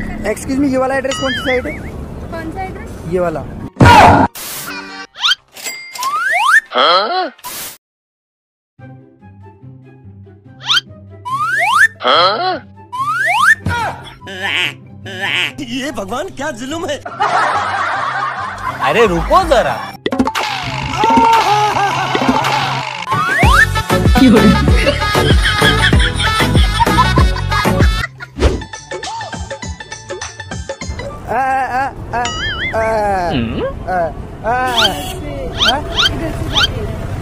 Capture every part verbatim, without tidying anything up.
Excuse me, ये वाला address कौन सी साइड है? कौन सा एड्रेस? ये वाला। हाँ? हाँ? ये भगवान क्या जुल्म है। अरे रुको जरा।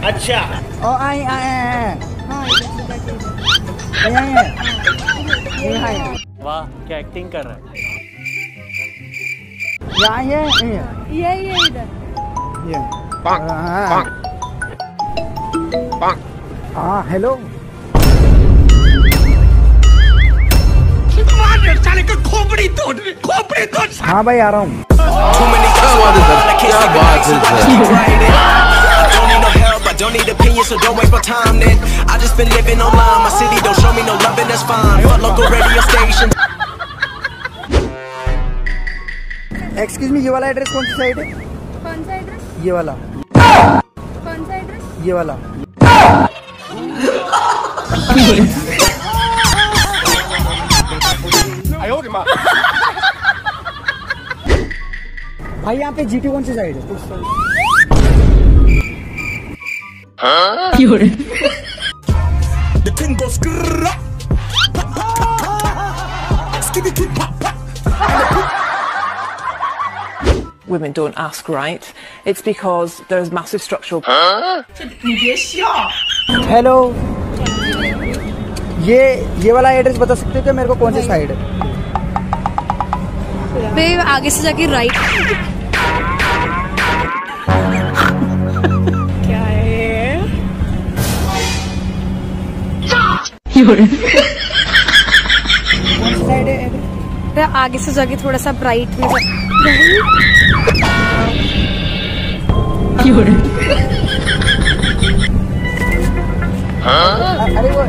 अच्छा ओ आई आई। वाह क्या एक्टिंग कर रहा है। यहाँ ये ये ये इधर ये पांग पांग पांग। हाँ हेलो साले का खोपड़ी तोड़ खोपड़ी तोड़। हाँ भाई आ रहा हूँ। क्या बात है। एक्सक्यूज मी, ये वाला एड्रेस कौन सी साइड है? कौन सा एड्रेस? ये वाला। कौन सा एड्रेस? ये वाला। भाई यहाँ पे जीटी कौन सी साइड है? Women don't ask right, it's because there's massive structural. Hello, ये ये वाला एड्रेस बता सकते हो क्या मेरे को कौन सी साइड है? बे आगे से जाके राइट। क्या है आगे से जाके थोड़ा सा ब्राइट में क्यों? हाँ? अरे वो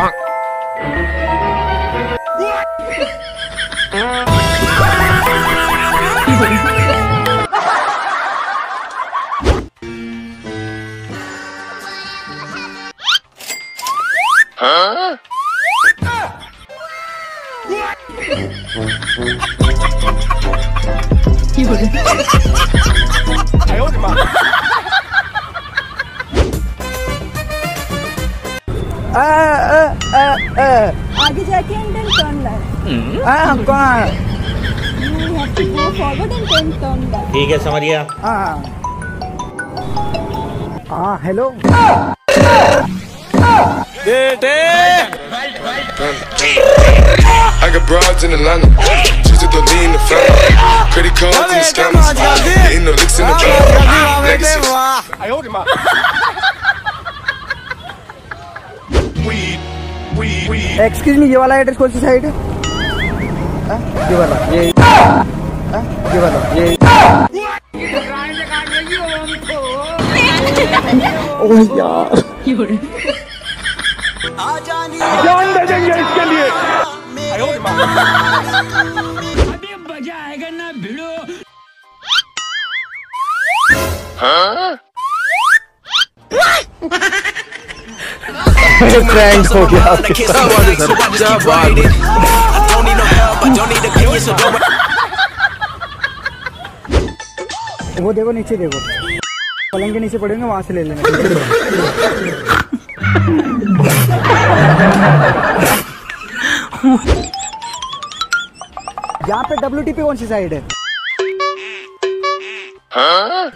हाँ? आगे जाके एंड देन टर्न लेफ्ट। हाँ हमको you have to go forward and then turn back. ठीक है समझ गया। हाँ हाँ हेलो बेटे। I got broads in Atlanta, just to lean the front, credit cards in the scammers, getting no licks in the front, legacies. I hold him up. Weed, weed, weed. Excuse me, ये वाला address कौन सी side है? हाँ, ये वाला, ये, हाँ, ये वाला, ये. ओह यार. जान दे देंगे इसके लिए. अभी मजा आएगा ना भिड़ो। हाँ? प्रैंक हो गया आपके साथ। वो देखो नीचे देखो, पलंग के नीचे पड़ेंगे वहां से ले लेना। यहाँ पे डब्ल्यू टी पी कौन सी साइड है? हाँ?